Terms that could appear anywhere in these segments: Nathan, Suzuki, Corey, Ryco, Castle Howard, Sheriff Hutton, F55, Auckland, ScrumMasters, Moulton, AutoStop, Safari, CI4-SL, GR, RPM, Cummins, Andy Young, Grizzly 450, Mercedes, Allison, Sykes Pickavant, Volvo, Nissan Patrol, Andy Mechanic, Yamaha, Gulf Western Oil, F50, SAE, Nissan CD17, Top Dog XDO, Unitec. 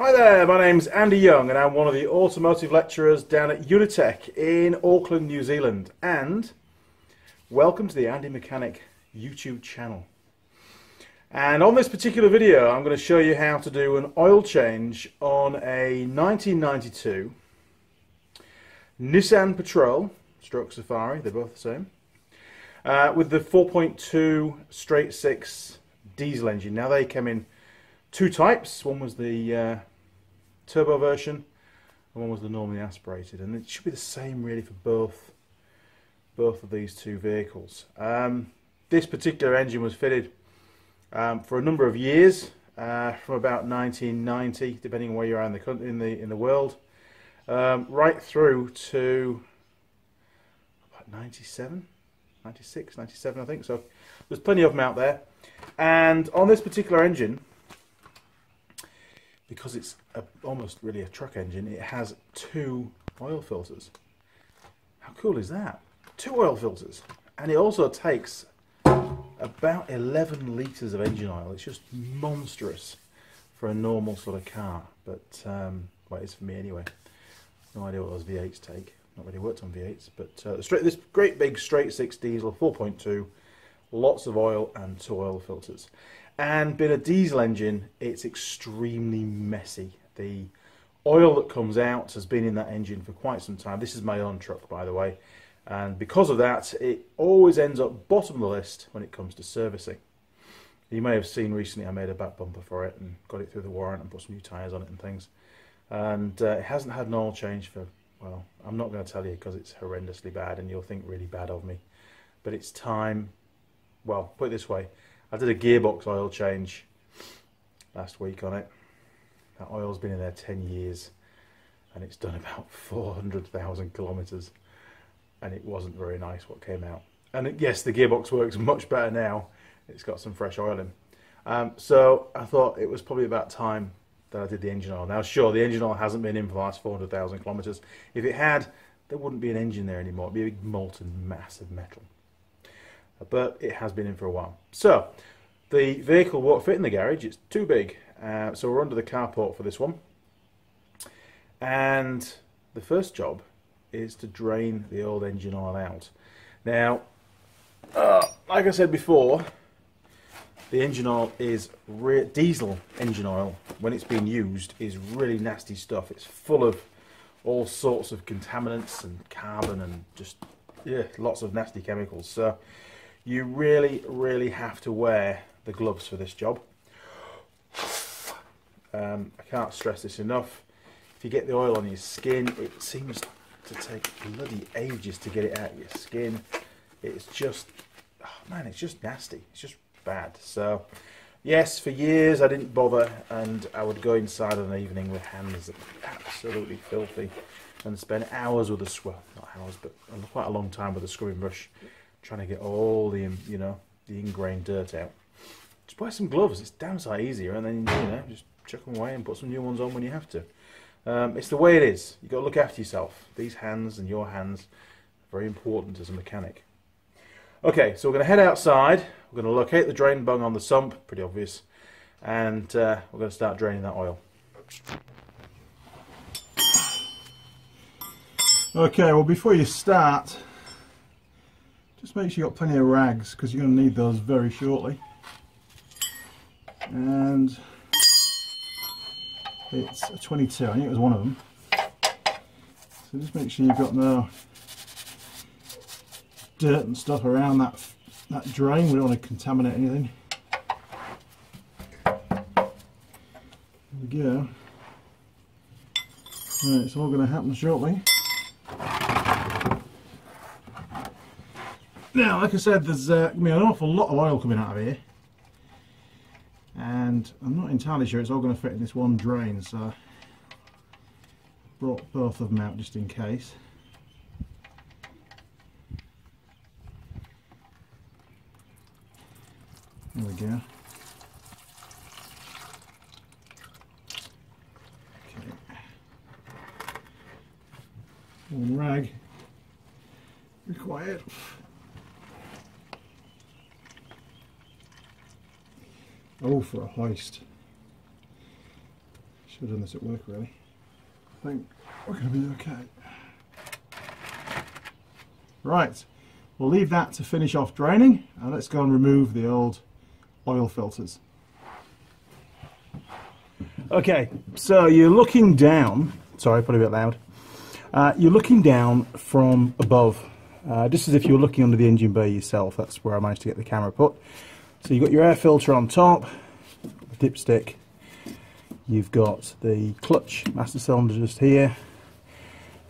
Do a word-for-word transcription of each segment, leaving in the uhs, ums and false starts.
Hi there, my name's Andy Young and I'm one of the automotive lecturers down at Unitec in Auckland, New Zealand, and welcome to the Andy Mechanic YouTube channel. And on this particular video I'm going to show you how to do an oil change on a nineteen ninety-two Nissan Patrol stroke Safari, they're both the same, uh, with the four point two straight six diesel engine. Now they came in two types, one was the uh, turbo version and one was the normally aspirated, and it should be the same really for both both of these two vehicles. Um, this particular engine was fitted um, for a number of years, uh, from about nineteen ninety, depending on where you are in the country, in the in the world, um, right through to about ninety-seven, ninety-six, ninety-seven I think, so there's plenty of them out there. And on this particular engine, because it's a, almost really a truck engine, it has two oil filters. How cool is that? Two oil filters. And it also takes about eleven litres of engine oil. It's just monstrous for a normal sort of car. But, um, well, it's for me anyway. No idea what those V eights take. Not really worked on V eights. But uh, straight, this great big straight six diesel, four point two, lots of oil and two oil filters. And being a diesel engine, it's extremely messy. The oil that comes out has been in that engine for quite some time. This is my own truck, by the way, and because of that it always ends up bottom of the list when it comes to servicing. You may have seen recently I made a back bumper for it and got it through the warrant and put some new tyres on it and things, and uh, it hasn't had an oil change for, well, I'm not going to tell you because it's horrendously bad and you'll think really bad of me, but it's time. Well, put it this way, I did a gearbox oil change last week on it. That oil's been in there ten years and it's done about four hundred thousand kilometres, and it wasn't very nice what came out. And yes, the gearbox works much better now, it's got some fresh oil in. Um, so I thought it was probably about time that I did the engine oil. Now sure, the engine oil hasn't been in for the last four hundred thousand kilometres. If it had, there wouldn't be an engine there anymore, it'd be a big molten mass of metal. But it has been in for a while. So the vehicle won't fit in the garage, it's too big, uh, so we're under the carport for this one, and the first job is to drain the old engine oil out. Now uh, like I said before, the engine oil is re diesel engine oil when it's being used is really nasty stuff. It's full of all sorts of contaminants and carbon and just, yeah, lots of nasty chemicals, so you really, really have to wear the gloves for this job. Um, I can't stress this enough. If you get the oil on your skin, it seems to take bloody ages to get it out of your skin. It's just, oh man, it's just nasty. It's just bad. So, yes, for years I didn't bother, and I would go inside on an evening with hands that were absolutely filthy and spend hours with a, well, not hours, but quite a long time with a scrubbing brush, trying to get all the, you know, the ingrained dirt out. Just buy some gloves, it's damn sight easier, and then, you know, just chuck them away and put some new ones on when you have to. Um, it's the way it is, you've got to look after yourself. These hands and your hands are very important as a mechanic. Okay, so we're going to head outside, we're going to locate the drain bung on the sump, pretty obvious, and uh, we're going to start draining that oil. Okay, well before you start, just make sure you've got plenty of rags because you're going to need those very shortly. And it's a twenty-two, I think it was one of them. So just make sure you've got no dirt and stuff around that, that drain. We don't want to contaminate anything. There we go. Right, it's all going to happen shortly. Now, like I said, there's uh, gonna be an awful lot of oil coming out of here, and I'm not entirely sure it's all going to fit in this one drain, so I brought both of them out just in case. There we go. Okay. One rag required. Oh, for a hoist. Should have done this at work, really. I think we're going to be okay. Right, we'll leave that to finish off draining, and let's go and remove the old oil filters. Okay, so you're looking down, sorry, probably a bit loud, uh, you're looking down from above, uh, just as if you were looking under the engine bay yourself. That's where I managed to get the camera put. So you've got your air filter on top, the dipstick, you've got the clutch master cylinder just here,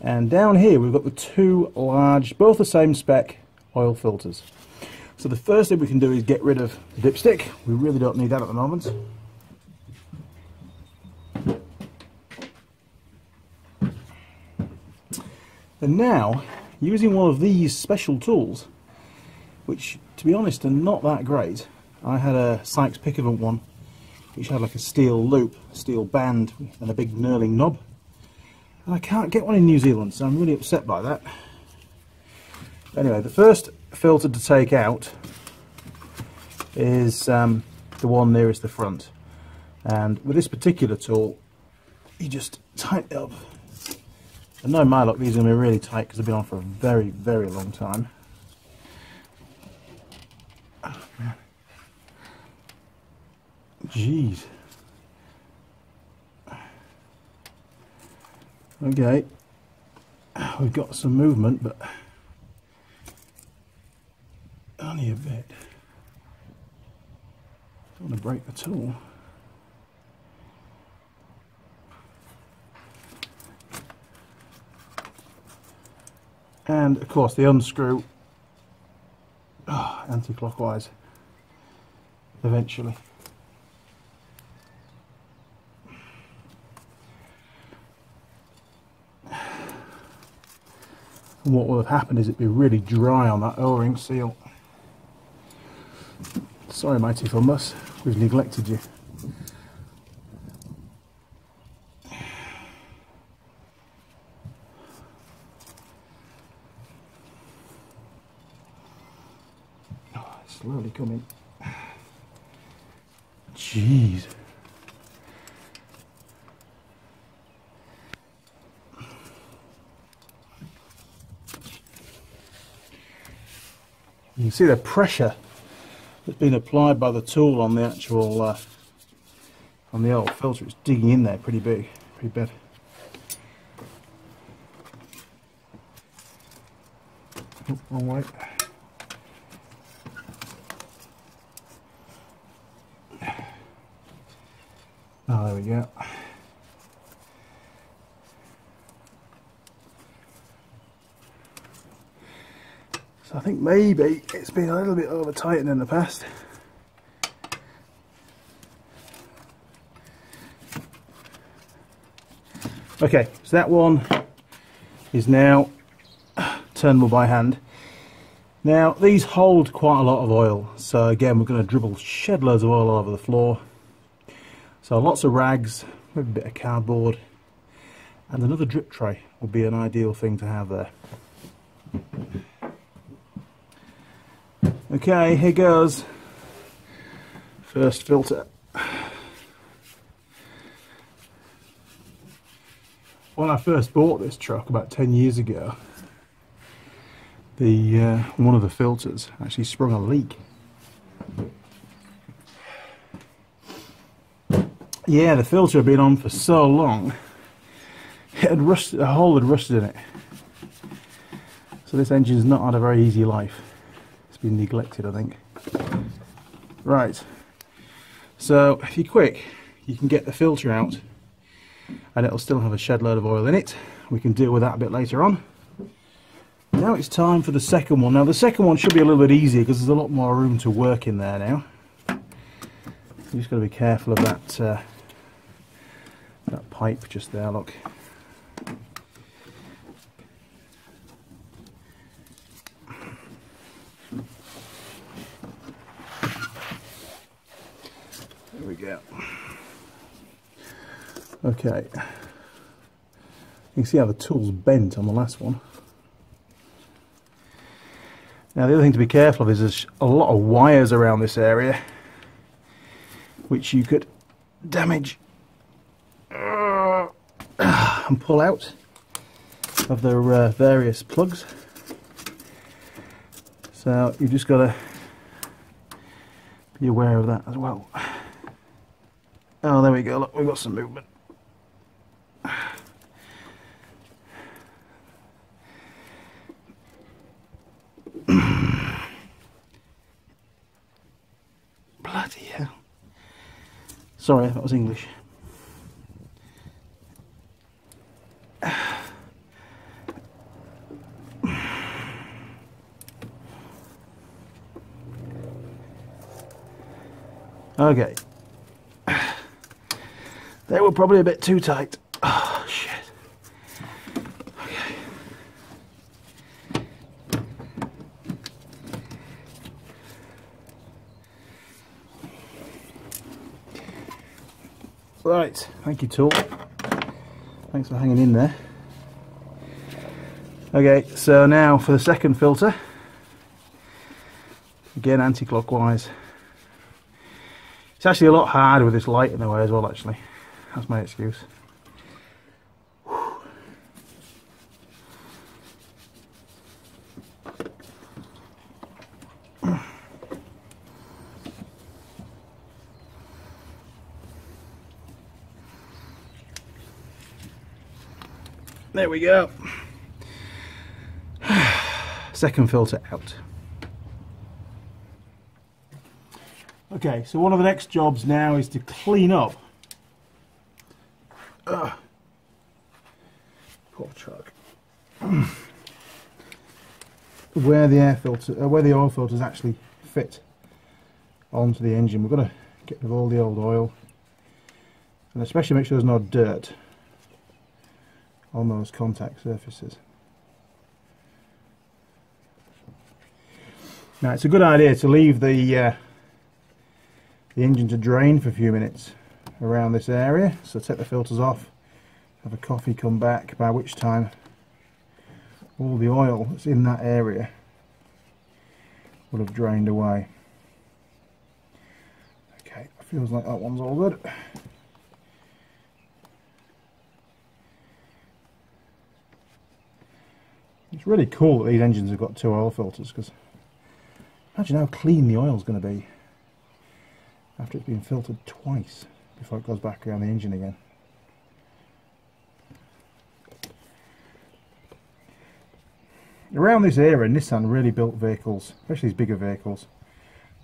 and down here we've got the two large, both the same spec, oil filters. So the first thing we can do is get rid of the dipstick. We really don't need that at the moment. And now, using one of these special tools, which, to be honest, are not that great. I had a Sykes Pickavant one, which had like a steel loop, steel band, and a big knurling knob. And I can't get one in New Zealand, so I'm really upset by that. Anyway, the first filter to take out is um, the one nearest the front. And with this particular tool, you just tighten it up. And no, my luck, these are going to be really tight because they've been on for a very, very long time. Oh, man. Jeez. Okay. We've got some movement, but only a bit. Don't want to break the tool. And of course they unscrew oh, anti-clockwise eventually. And what will have happened is it'd be really dry on that O-ring seal. Sorry mighty Fumbus, we've neglected you. Slowly coming. Jeez. You can see the pressure that's been applied by the tool on the actual uh, on the old filter. It's digging in there pretty big, pretty bad. Oh, wrong way. Oh, there we go. So I think maybe it's been a little bit over tightened in the past. Okay, so that one is now turnable by hand. Now these hold quite a lot of oil, so again we're going to dribble shed loads of oil all over the floor. So lots of rags, maybe a bit of cardboard, and another drip tray would be an ideal thing to have there. Okay, here goes. First filter. When I first bought this truck about ten years ago, the uh, one of the filters actually sprung a leak. Yeah, the filter had been on for so long, it had rusted, a hole had rusted in it. So this engine's not had a very easy life. It's been neglected, I think. Right, so if you're quick, you can get the filter out and it'll still have a shed load of oil in it. We can deal with that a bit later on. Now it's time for the second one. Now the second one should be a little bit easier because there's a lot more room to work in there now. You just got to be careful of that. Uh, That pipe just there, look. There we go. Okay. You can see how the tool's bent on the last one. Now the other thing to be careful of is there's a lot of wires around this area, which you could damage and pull out of their uh, various plugs. So you've just got to be aware of that as well. Oh, there we go, look, we've got some movement. Bloody hell. Sorry, that was English. Okay. They were probably a bit too tight. Oh, shit. Okay. Right. Thank you, Tool. Thanks for hanging in there. Okay, so now for the second filter. Again, anti-clockwise. It's actually a lot harder with this light in the way as well, actually. That's my excuse. Whew. There we go. Second filter out. Okay, so one of the next jobs now is to clean up. Ugh. Poor truck. Where the air filter, uh, where the oil filters actually fit onto the engine. We've got to get rid of all the old oil, and especially make sure there's no dirt on those contact surfaces. Now, it's a good idea to leave the uh, the engine to drain for a few minutes around this area. So take the filters off, have a coffee, come back, by which time all the oil that's in that area will have drained away. Okay, feels like that one's all good. It's really cool that these engines have got two oil filters, because imagine how clean the oil's going to be after it's been filtered twice before it goes back around the engine again. Around this era, Nissan really built vehicles, especially these bigger vehicles,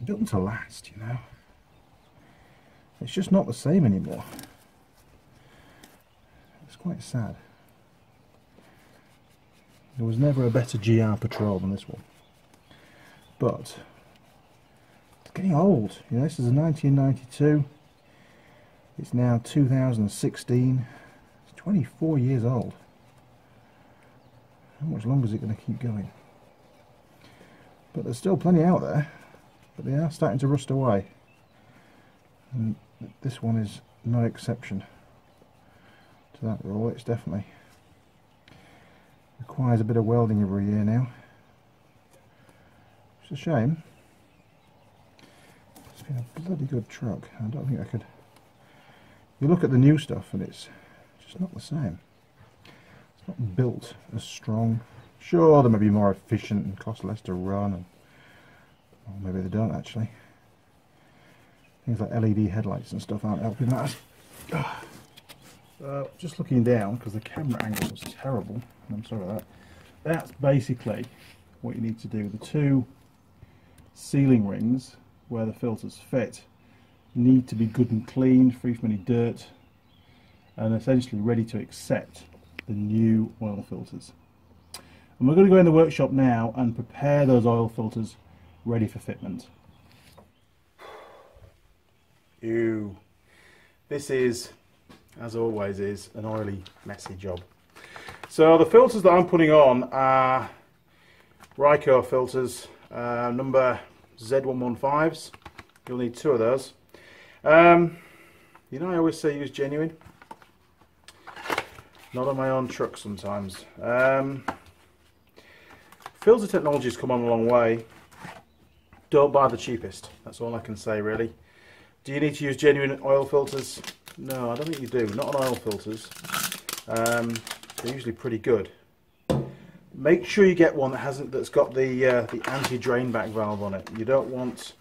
built them to last, you know. It's just not the same anymore. It's quite sad. There was never a better G R Patrol than this one. But getting old, you know. This is a nineteen ninety-two, it's now two thousand sixteen, it's twenty-four years old. How much longer is it going to keep going? But there's still plenty out there, but they are starting to rust away, and this one is no exception to that rule. It's definitely requires a bit of welding every year now. It's a shame. Been a bloody good truck. I don't think I could. You look at the new stuff and it's just not the same. It's not built as strong. Sure, they may be more efficient and cost less to run, and well, maybe they don't actually. Things like L E D headlights and stuff aren't helping that. So, just looking down because the camera angle was terrible, and I'm sorry about that. That's basically what you need to do. The two sealing rings where the filters fit need to be good and clean, free from any dirt, and essentially ready to accept the new oil filters. And we're going to go in the workshop now and prepare those oil filters ready for fitment. Ew. This is, as always, is an oily, messy job. So the filters that I'm putting on are Ryco filters, uh, number Z one fifteens, you'll need two of those. Um, you know, I always say use genuine. Not on my own truck sometimes. Um, filter technology's come on a long way. Don't buy the cheapest, that's all I can say really. Do you need to use genuine oil filters? No, I don't think you do. Not on oil filters. Um, they're usually pretty good. Make sure you get one that hasn't, that's got the uh, the anti-drain back valve on it. You don't want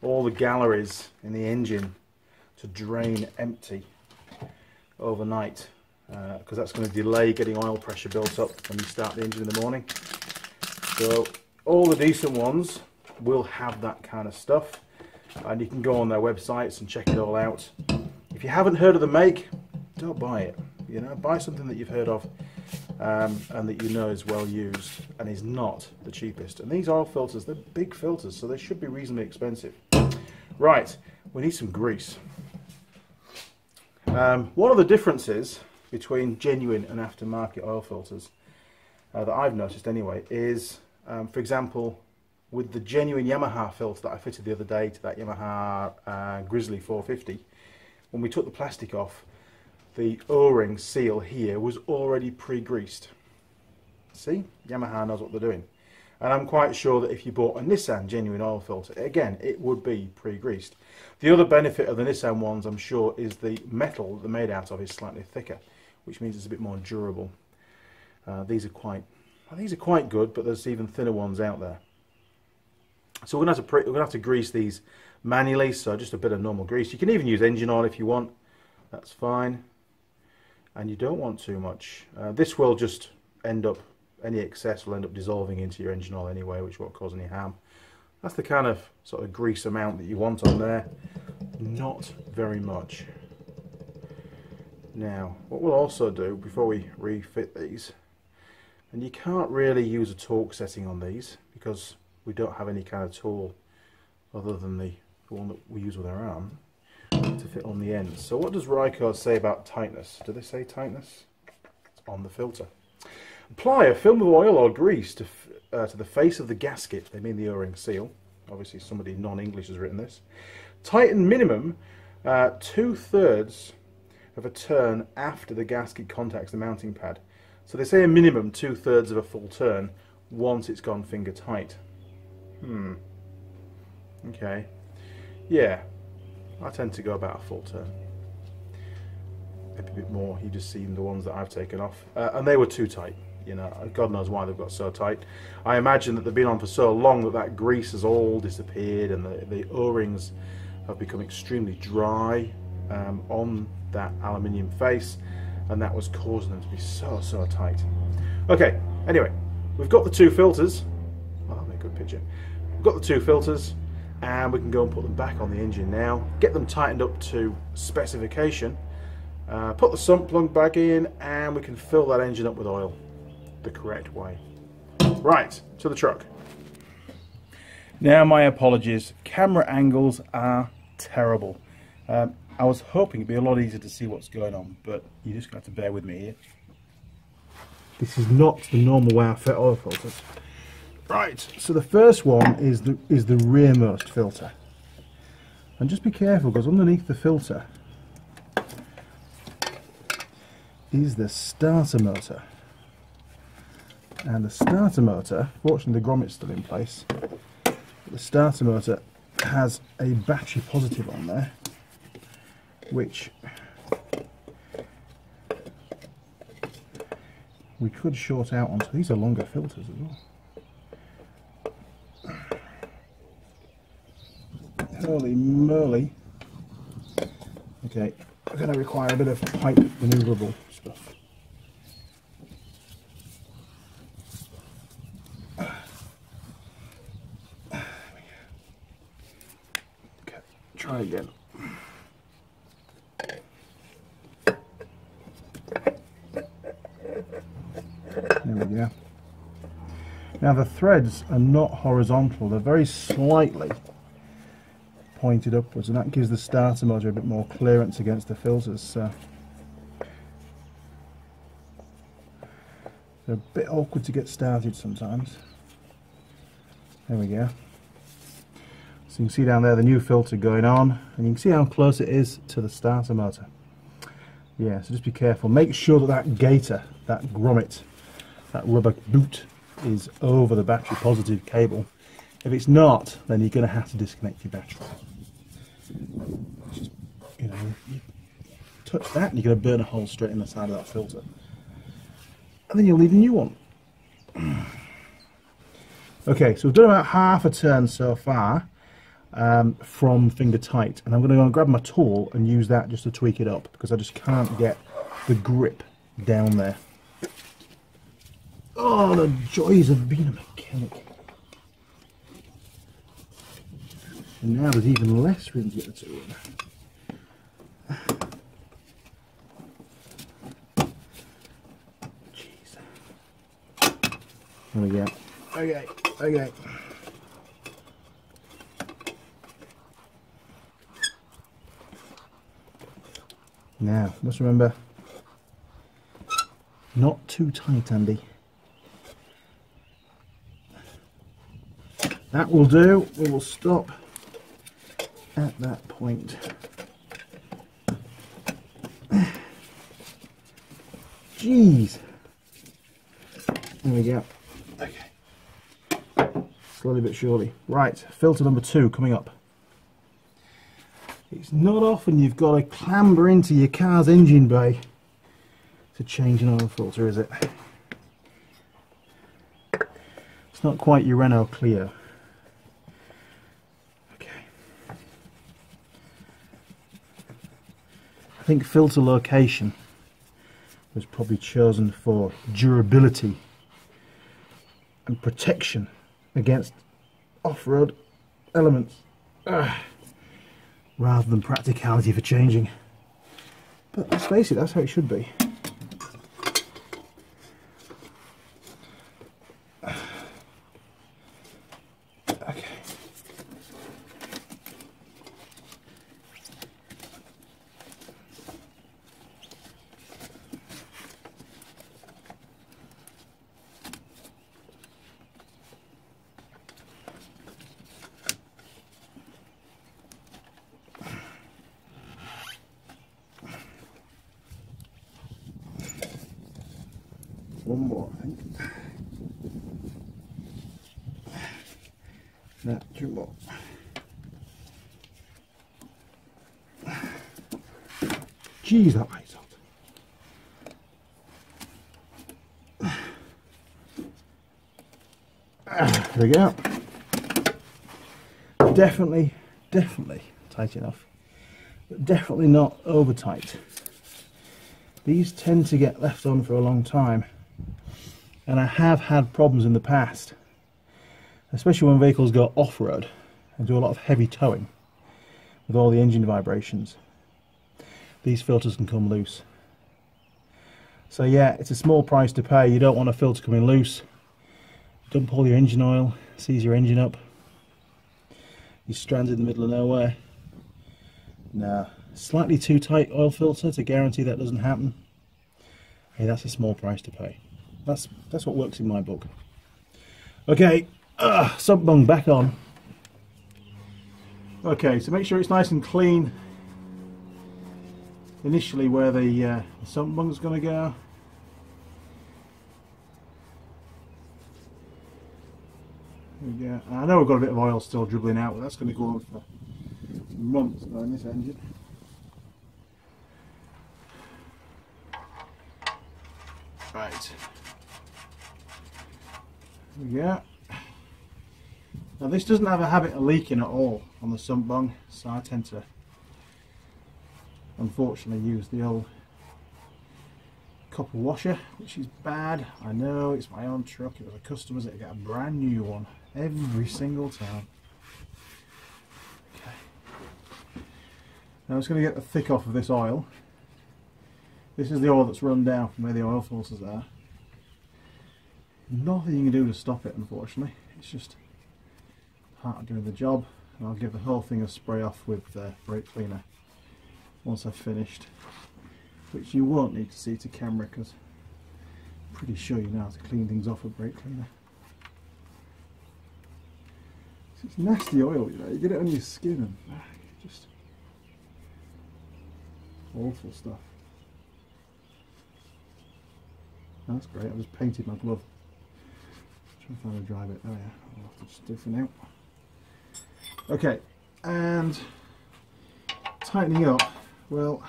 all the galleries in the engine to drain empty overnight, because uh, that's going to delay getting oil pressure built up when you start the engine in the morning. So all the decent ones will have that kind of stuff, and you can go on their websites and check it all out. If you haven't heard of the make, don't buy it. You know, buy something that you've heard of um, and that you know is well used and is not the cheapest. And these oil filters, they're big filters, so they should be reasonably expensive. Right, we need some grease. Um, one of the differences between genuine and aftermarket oil filters uh, that I've noticed anyway is, um, for example, with the genuine Yamaha filter that I fitted the other day to that Yamaha uh, Grizzly four fifty, when we took the plastic off, the O-ring seal here was already pre-greased. See? Yamaha knows what they're doing. And I'm quite sure that if you bought a Nissan genuine oil filter, again, it would be pre-greased. The other benefit of the Nissan ones, I'm sure, is the metal that they're made out of is slightly thicker, which means it's a bit more durable. Uh, these are quite, these are quite good, but there's even thinner ones out there. So we're going to have to, we're going to have to grease these manually, so just a bit of normal grease. You can even use engine oil if you want, that's fine. And you don't want too much. Uh, this will just end up, any excess will end up dissolving into your engine oil anyway, which won't cause any harm. That's the kind of sort of grease amount that you want on there. Not very much. Now, what we'll also do before we refit these, and you can't really use a torque setting on these because we don't have any kind of tool other than the one that we use with our arm to fit on the end. So what does Ryco say about tightness? Do they say tightness? It's on the filter. Apply a film of oil or grease to, uh, to the face of the gasket. They mean the O-ring seal. Obviously somebody non-English has written this. Tighten minimum uh, two-thirds of a turn after the gasket contacts the mounting pad. So they say a minimum two-thirds of a full turn once it's gone finger tight. Hmm. Okay. Yeah. I tend to go about a full turn, maybe a bit more. You've just seen the ones that I've taken off, uh, and they were too tight. You know, God knows why they've got so tight. I imagine that they've been on for so long that that grease has all disappeared, and the, the O-rings have become extremely dry um, on that aluminium face, and that was causing them to be so so tight. Okay. Anyway, we've got the two filters. Oh, that'll make a good picture. We've got the two filters. And we can go and put them back on the engine now, get them tightened up to specification, uh, put the sump plug back in, and we can fill that engine up with oil the correct way. Right, to the truck. Now, my apologies, camera angles are terrible. Um, I was hoping it'd be a lot easier to see what's going on, but you just got to bear with me here. This is not the normal way I fit oil filters. Right, so the first one is the is the rearmost filter, and just be careful because underneath the filter is the starter motor, and the starter motor, fortunately the grommet's still in place, but the starter motor has a battery positive on there, which we could short out onto. These are longer filters as well. Holy moly. Okay, we're going to require a bit of pipe manoeuvrable stuff. Okay, try again. There we go. Now the threads are not horizontal, they're very slightly pointed upwards, and that gives the starter motor a bit more clearance against the filters, so they're a bit awkward to get started sometimes. There we go. So you can see down there the new filter going on, and you can see how close it is to the starter motor. Yeah, so just be careful, make sure that that gaiter, that grommet, that rubber boot is over the battery positive cable. If it's not, then you're going to have to disconnect your battery. Just, you know, you touch that and you're going to burn a hole straight in the side of that filter. And then you'll need a new one. Okay, so we've done about half a turn so far um, from finger tight. And I'm going to go and grab my tool and use that just to tweak it up, because I just can't get the grip down there. Oh, the joys of being a mechanic. And now there's even less room to get the tool in. Jeez. There we go. Okay, okay. Now, must remember, not too tight, Andy. That will do. We will stop at that point. Jeez. There we go. Okay. Slowly but surely. Right, filter number two coming up. It's not often you've got to clamber into your car's engine bay to change an oil filter, is it? It's not quite your Renault Clio. I think filter location was probably chosen for durability and protection against off-road elements, Ugh. rather than practicality for changing. But let's face it, that's how it should be. One more, I think. No, two more. Jeez, that light's hot. There we go. Definitely, definitely tight enough. But definitely not over tight. These tend to get left on for a long time. And I have had problems in the past, especially when vehicles go off-road and do a lot of heavy towing with all the engine vibrations. These filters can come loose. So yeah, it's a small price to pay. You don't want a filter coming loose. Dump all your engine oil, seize your engine up. You're stranded in the middle of nowhere. Nah, slightly too tight oil filter to guarantee that doesn't happen. Hey, that's a small price to pay. That's, that's what works in my book. Okay, uh, sump bung back on. Okay, so make sure it's nice and clean initially where the, uh, the sump bung's going to go. There we go. I know we've got a bit of oil still dribbling out, but that's going to go on for months on this engine. Right. Yeah. Now this doesn't have a habit of leaking at all on the sump bung, so I tend to unfortunately use the old copper washer, which is bad. I know, it's my own truck, it was a customer's, it'd get a brand new one every single time. Okay. Now I'm just going to get the thick off of this oil. This is the oil that's run down from where the oil filters are. Nothing you can do to stop it, unfortunately. It's just part of doing the job, and I'll give the whole thing a spray off with the uh, brake cleaner once I've finished, which you won't need to see to camera because I'm pretty sure you know how to clean things off with brake cleaner. It's nasty oil, you know, you get it on your skin and ah, just awful stuff. Oh, that's great, I've just painted my glove. I'm trying to dry bit. Oh yeah, I'll have to just do for now. Okay, and tightening up, well,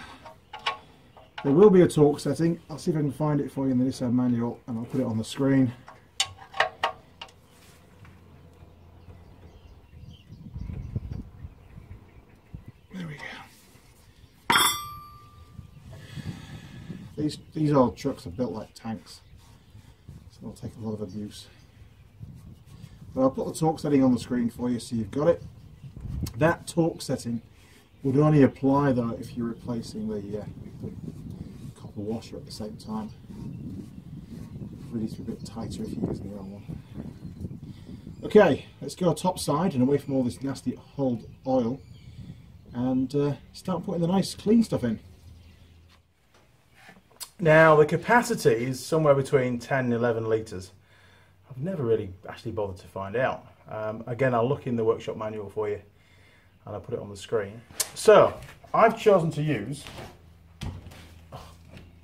there will be a torque setting. I'll see if I can find it for you in the Nissan manual, and I'll put it on the screen. There we go. These, these old trucks are built like tanks, so they'll take a lot of abuse. But I'll put the torque setting on the screen for you so you've got it. That torque setting would only apply though if you're replacing the, uh, the copper washer at the same time. It really needs to be a bit tighter if you're using the old one. Okay, let's go top side and away from all this nasty old oil and uh, start putting the nice clean stuff in. Now the capacity is somewhere between ten and eleven litres. I've never really actually bothered to find out. Um, again, I'll look in the workshop manual for you and I'll put it on the screen. So, I've chosen to use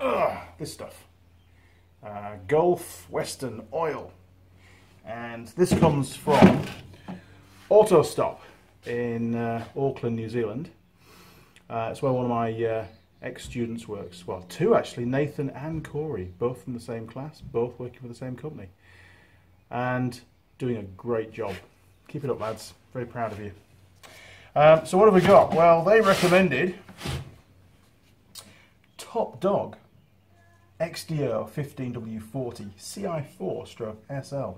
uh, this stuff, uh, Gulf Western Oil. And this comes from AutoStop in uh, Auckland, New Zealand. Uh, it's where one of my uh, ex-students works. Well, two actually, Nathan and Corey, both from the same class, both working for the same company. And doing a great job. Keep it up, lads. Very proud of you. Um, so what have we got? Well, they recommended Top Dog X D O fifteen W forty C I four S L.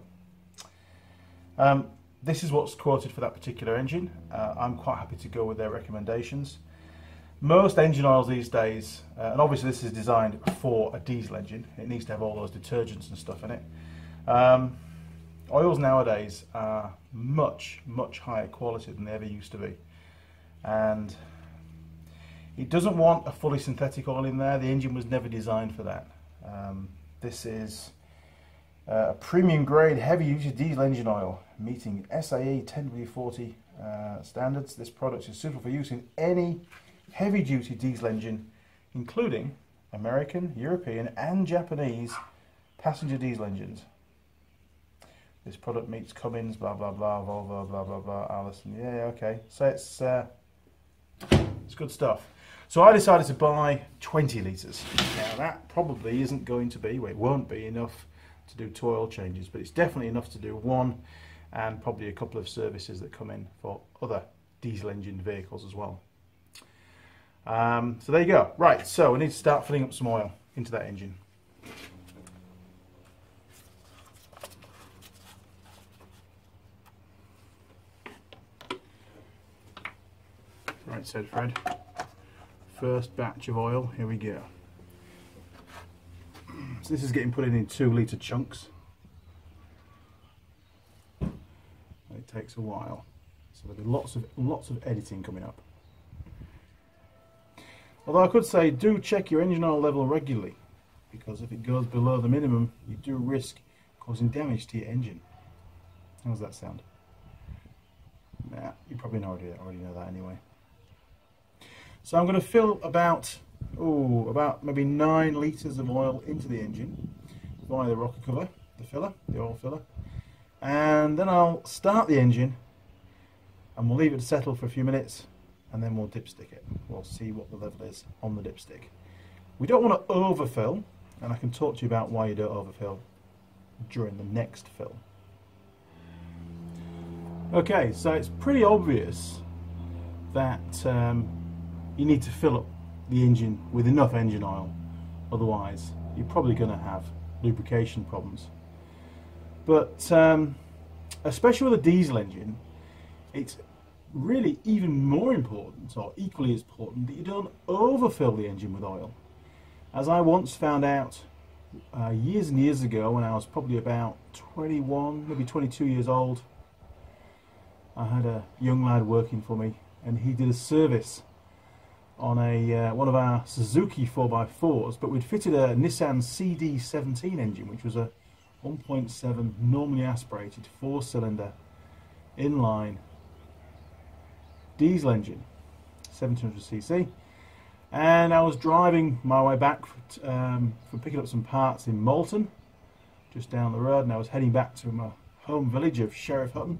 Um, this is what's quoted for that particular engine. Uh, I'm quite happy to go with their recommendations. Most engine oils these days, uh, and obviously this is designed for a diesel engine. It needs to have all those detergents and stuff in it. Um, oils nowadays are much, much higher quality than they ever used to be, and it doesn't want a fully synthetic oil in there. The engine was never designed for that. Um, this is a premium grade heavy usage diesel engine oil meeting S A E ten W forty uh, standards. This product is suitable for use in any heavy duty diesel engine, including American, European and Japanese passenger diesel engines. This product meets Cummins, blah blah blah, Volvo, blah blah blah, Allison. Yeah, okay. So it's uh, it's good stuff. So I decided to buy twenty litres. Now that probably isn't going to be, well, it won't be enough to do two oil changes, but it's definitely enough to do one and probably a couple of services that come in for other diesel engine vehicles as well. Um, so there you go. Right, so we need to start filling up some oil into that engine. Right, said Fred. First batch of oil, here we go. So this is getting put in in two litre chunks. It takes a while, so there'll be lots of lots of editing coming up. Although I could say, do check your engine oil level regularly, because if it goes below the minimum, you do risk causing damage to your engine. How does that sound? Nah, you probably know already, already know that anyway. So I'm going to fill about, oh, about maybe nine litres of oil into the engine via the rocker cover, the filler, the oil filler, and then I'll start the engine and we'll leave it to settle for a few minutes and then we'll dipstick it. We'll see what the level is on the dipstick. We don't want to overfill, and I can talk to you about why you don't overfill during the next fill. Okay, so it's pretty obvious that um, you need to fill up the engine with enough engine oil, otherwise you're probably going to have lubrication problems. But um, especially with a diesel engine, it's really even more important, or equally as important, that you don't overfill the engine with oil. As I once found out uh, years and years ago, when I was probably about twenty-one, maybe twenty-two years old, I had a young lad working for me, and he did a service on a uh, one of our Suzuki four by fours, but we'd fitted a Nissan C D seventeen engine, which was a one point seven normally aspirated four-cylinder inline diesel engine, seventeen hundred c c, and I was driving my way back for, um, for picking up some parts in Moulton, just down the road, and I was heading back to my home village of Sheriff Hutton,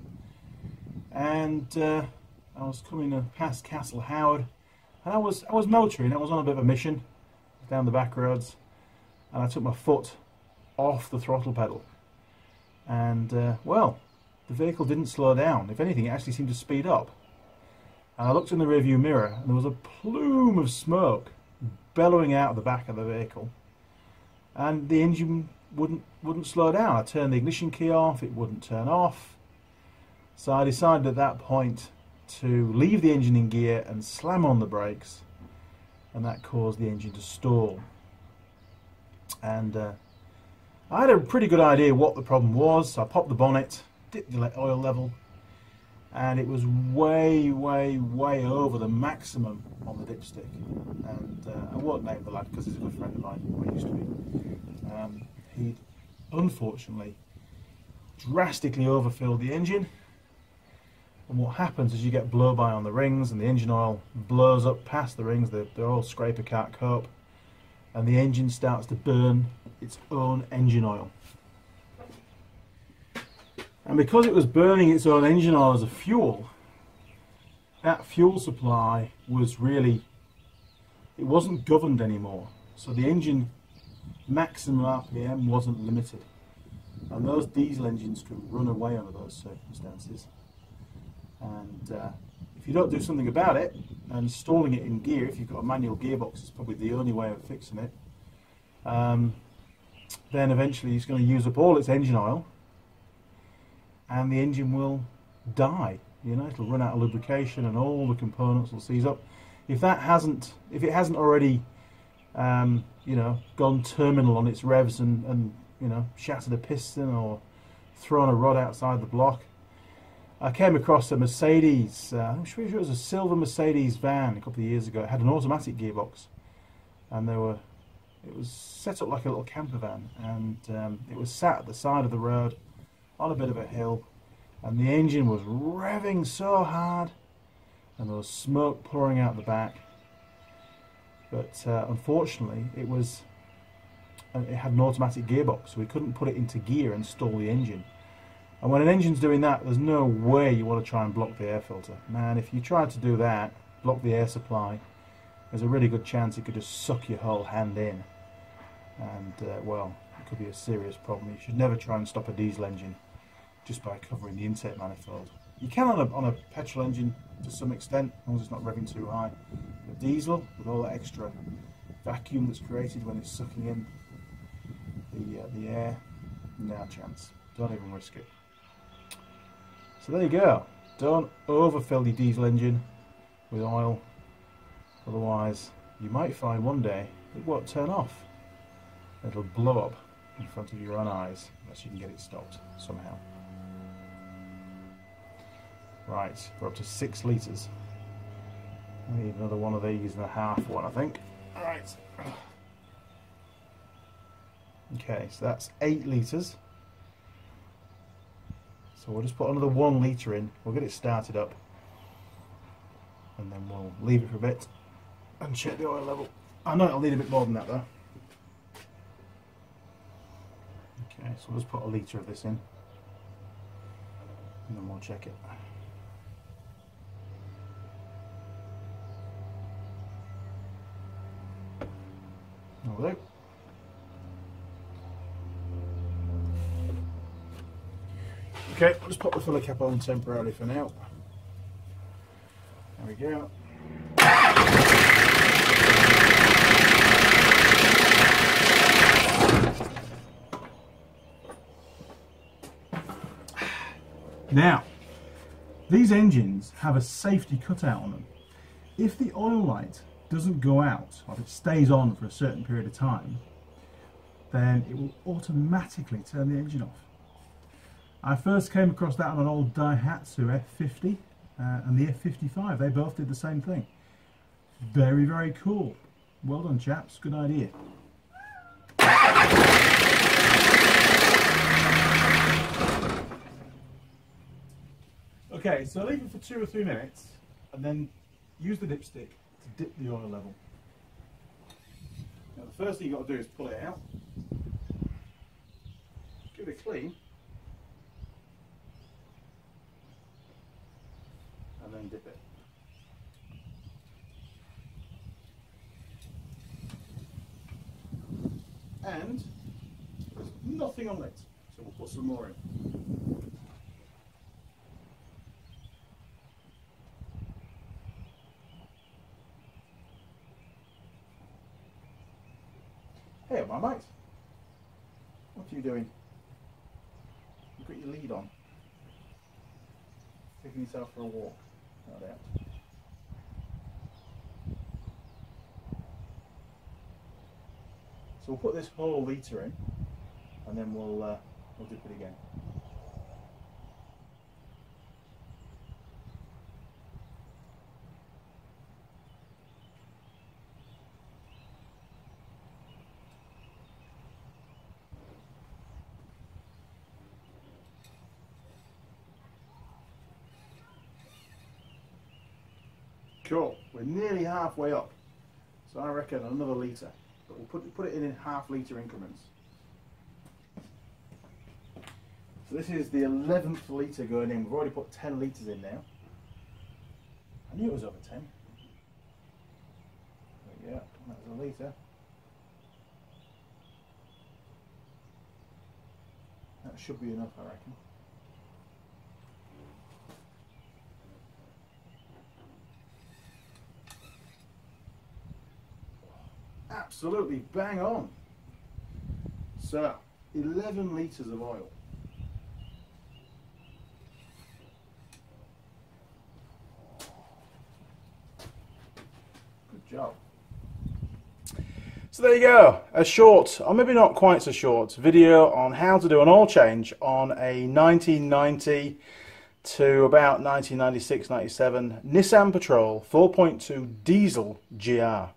and uh, I was coming past Castle Howard and I was I was motoring. I was on a bit of a mission down the back roads, and I took my foot off the throttle pedal, and uh, well, the vehicle didn't slow down. If anything, it actually seemed to speed up. And I looked in the rearview mirror, and there was a plume of smoke bellowing out of the back of the vehicle, and the engine wouldn't wouldn't slow down. I turned the ignition key off; it wouldn't turn off. So I decided at that point to leave the engine in gear and slam on the brakes, and that caused the engine to stall. And uh, I had a pretty good idea what the problem was, so I popped the bonnet, dipped the oil level, and it was way, way, way over the maximum on the dipstick. And uh, I won't name the lad because he's a good friend of mine, or used to be. Um, he'd unfortunately drastically overfilled the engine, and what happens is you get blow-by on the rings, and the engine oil blows up past the rings. The, the oil scraper can't cope, and the engine starts to burn its own engine oil. And because it was burning its own engine oil as a fuel, that fuel supply was really, it wasn't governed anymore. So the engine maximum R P M wasn't limited, and those diesel engines can run away under those circumstances. And uh, if you don't do something about it, and installing it in gear, if you've got a manual gearbox, is probably the only way of fixing it, um, then eventually it's going to use up all its engine oil, and the engine will die. You know, it'll run out of lubrication, and all the components will seize up. If that hasn't, if it hasn't already, um, you know, gone terminal on its revs and, and you know, shattered a piston or thrown a rod outside the block. I came across a Mercedes, uh, I'm sure it was a silver Mercedes van a couple of years ago. It had an automatic gearbox, and there were, it was set up like a little camper van, and um, it was sat at the side of the road on a bit of a hill, and the engine was revving so hard, and there was smoke pouring out the back. But uh, unfortunately, it was, it had an automatic gearbox, so we couldn't put it into gear and stall the engine. And when an engine's doing that, there's no way you want to try and block the air filter. Man, if you tried to do that, block the air supply, there's a really good chance it could just suck your whole hand in. And, uh, well, it could be a serious problem. You should never try and stop a diesel engine just by covering the intake manifold. You can on a, on a petrol engine to some extent, as long as it's not revving too high. But diesel, with all that extra vacuum that's created when it's sucking in the, uh, the air, no chance. Don't even risk it. So there you go. Don't overfill your diesel engine with oil, otherwise you might find one day it won't turn off. It'll blow up in front of your own eyes unless you can get it stopped somehow. Right, we're up to six litres. I need another one of these and a half one, I think. Alright. Okay, so that's eight litres. So we'll just put another one litre in, we'll get it started up, and then we'll leave it for a bit and check the oil level. I know it'll need a bit more than that though. Okay, so we'll just put a litre of this in, and then we'll check it. That'll do. Okay, I'll just pop the filler cap on temporarily for now. There we go. Now, these engines have a safety cutout on them. If the oil light doesn't go out, or if it stays on for a certain period of time, then it will automatically turn the engine off. I first came across that on an old Daihatsu F fifty uh, and the F fifty-five. They both did the same thing. Very, very cool. Well done, chaps. Good idea. Okay, so leave it for two or three minutes and then use the dipstick to dip the oil level. Now, the first thing you've got to do is pull it out, give it a clean, and then dip it. and there's nothing on it, so we'll put some more in. Hey, my mate, what are you doing? You've got your lead on. Taking yourself for a walk, no doubt. So we'll put this whole litre in, and then we'll uh, we'll dip it again. Cool, we're nearly halfway up, so I reckon another litre, but we'll put, put it in in half litre increments. So this is the eleventh litre going in. We've already put ten litres in now. I knew it was over ten. There we go, that was a litre. That should be enough, I reckon. Absolutely bang on. So, eleven litres of oil. Good job. So there you go, a short, or maybe not quite so short, video on how to do an oil change on a nineteen ninety to about nineteen ninety-six ninety-seven Nissan Patrol four point two diesel G R.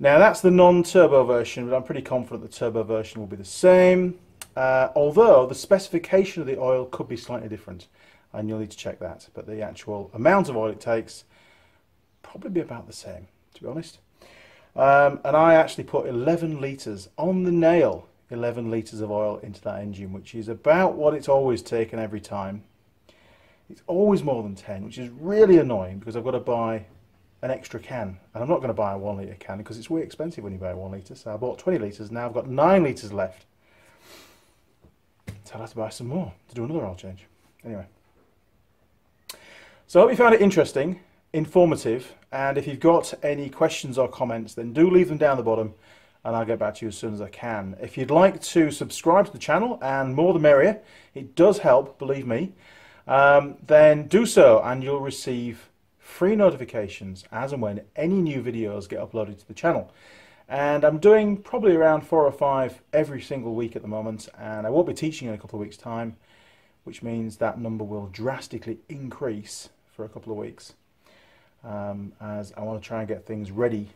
Now that's the non-turbo version, but I'm pretty confident the turbo version will be the same, uh, although the specification of the oil could be slightly different, and you'll need to check that, but the actual amount of oil it takes probably be about the same, to be honest. Um, and I actually put eleven litres on the nail, eleven litres of oil into that engine, which is about what it's always taken every time. It's always more than ten, which is really annoying because I've got to buy an extra can, and I'm not going to buy a one litre can because it's way expensive when you buy a one litre, so I bought twenty litres, now I've got nine litres left, so I'll have to buy some more to do another oil change. Anyway, so I hope you found it interesting, informative, and if you've got any questions or comments, then do leave them down the bottom and I'll get back to you as soon as I can. If you'd like to subscribe to the channel, and more the merrier, it does help, believe me, um, then do so and you'll receive free notifications as and when any new videos get uploaded to the channel. And I'm doing probably around four or five every single week at the moment, and I won't be teaching in a couple of weeks' time, which means that number will drastically increase for a couple of weeks, um, as I want to try and get things ready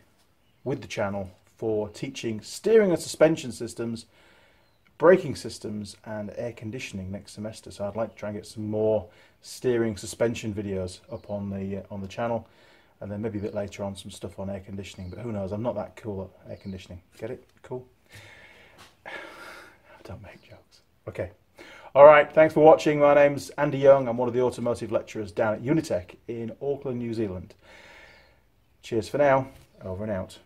with the channel for teaching steering and suspension systems, braking systems and air conditioning next semester. So I'd like to try and get some more steering suspension videos up on the uh, on the channel, and then maybe a bit later on some stuff on air conditioning, but who knows, I'm not that cool at air conditioning. Get it? Cool? I don't make jokes. Okay. Alright, thanks for watching. My name's Andy Young. I'm one of the automotive lecturers down at Unitec in Auckland, New Zealand. Cheers for now, and over and out.